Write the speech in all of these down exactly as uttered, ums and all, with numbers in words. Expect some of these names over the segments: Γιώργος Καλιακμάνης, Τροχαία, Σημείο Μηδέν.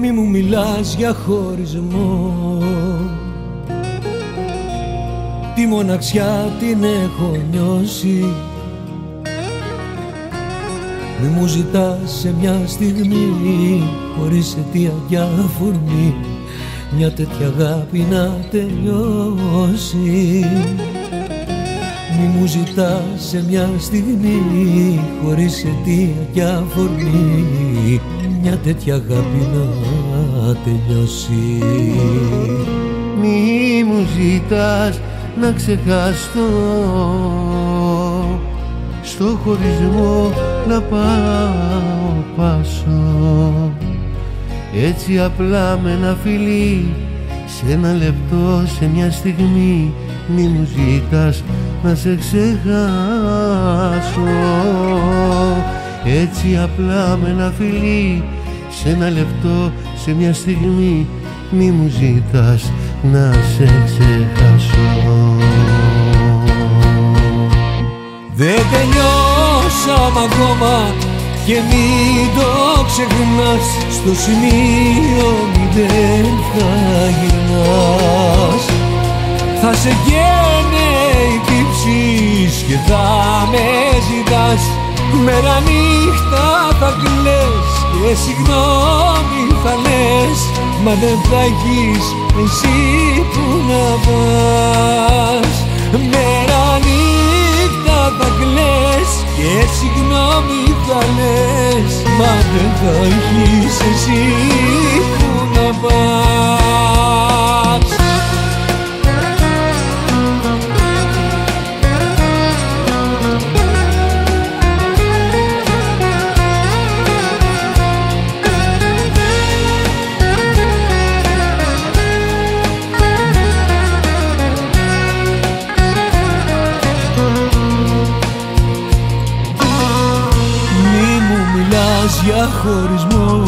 μη μου μιλάς για χωρισμό. Τη μοναξιά την έχω νιώσει, μη μου ζητάς σε μια στιγμή χωρίς αιτία για αφορμή μια τέτοια αγάπη να τελειώσει. Μη μου ζητάς σε μια στιγμή χωρίς αιτία και αφορμή μια τέτοια αγάπη να τελειώσει. Μη μου ζητάς να ξεχαστώ, στο χωρισμό να πάω πάσω, έτσι απλά με ένα φιλί, σε ένα λεπτό, σε μια στιγμή. Μη μου ζητάς να σε ξεχάσω, έτσι απλά με ένα φιλί, σε ένα λεπτό, σε μια στιγμή. Μη μου ζητάς να σε ξεχάσω. Δεν τελειώσαμε ακόμα και μην το ξεχνάς, στο σημείο μηδέν θα γυρνάς. Θα σε καίνε οι τύψεις και θα με ζητάς, μέρα νύχτα θα κλαις και συγγνώμη θα λες, μα δεν θα έχεις εσύ που να πας. Μέρα νύχτα θα κλαις και συγγνώμη θα λες, μα δεν θα έχεις εσύ που να πας. Για χωρισμό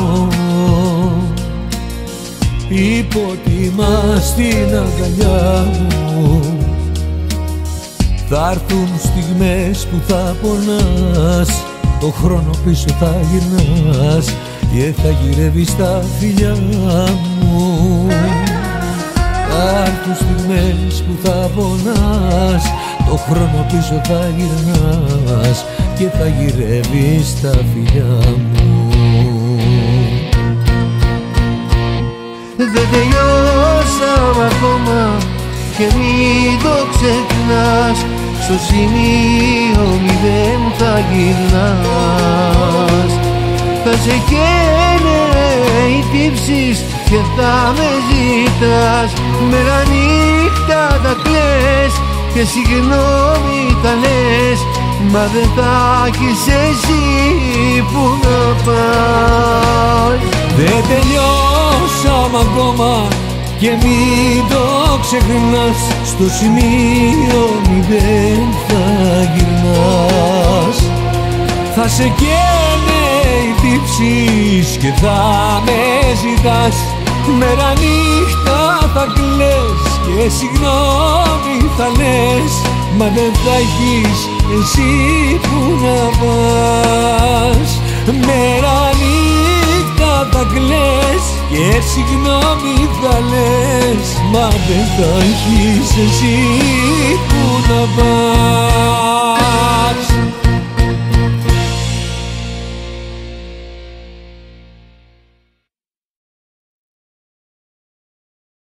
υποτιμάς την αγκαλιά μου, θα έρθουν στιγμές που θα πονάς, το χρόνο πίσω θα γυρνάς και θα γυρεύεις τα φιλιά μου. Θα έρθουν στιγμές που θα πονάς, το χρόνο πίσω θα γυρνάς και θα γυρεύεις τα φιλιά μου. Δεν τελειώσαμε ακόμα και μην το ξεχνάς, στο σημείο μηδέν θα γυρνάς. Θα σε καίνε οι τύψεις και θα με ζητάς, μέρα νύχτα θα κλαις και συγγνώμη θα λες, μα δεν θα έχεις εσύ που να πας. Δεν τελειώσαμε ακόμα και μην το ξεχνάς, στο σημείο μηδέν θα γυρνάς. Θα σε καίνε οι τύψεις και θα με ζητάς, μέρα νύχτα θα κλαις και συγγνώμη θα λες, μα δεν θα έχεις εσύ που να πας. Μέρα νύχτα θα κλαις και συγγνώμη θα λες, μα δεν θα έχεις εσύ που να πας.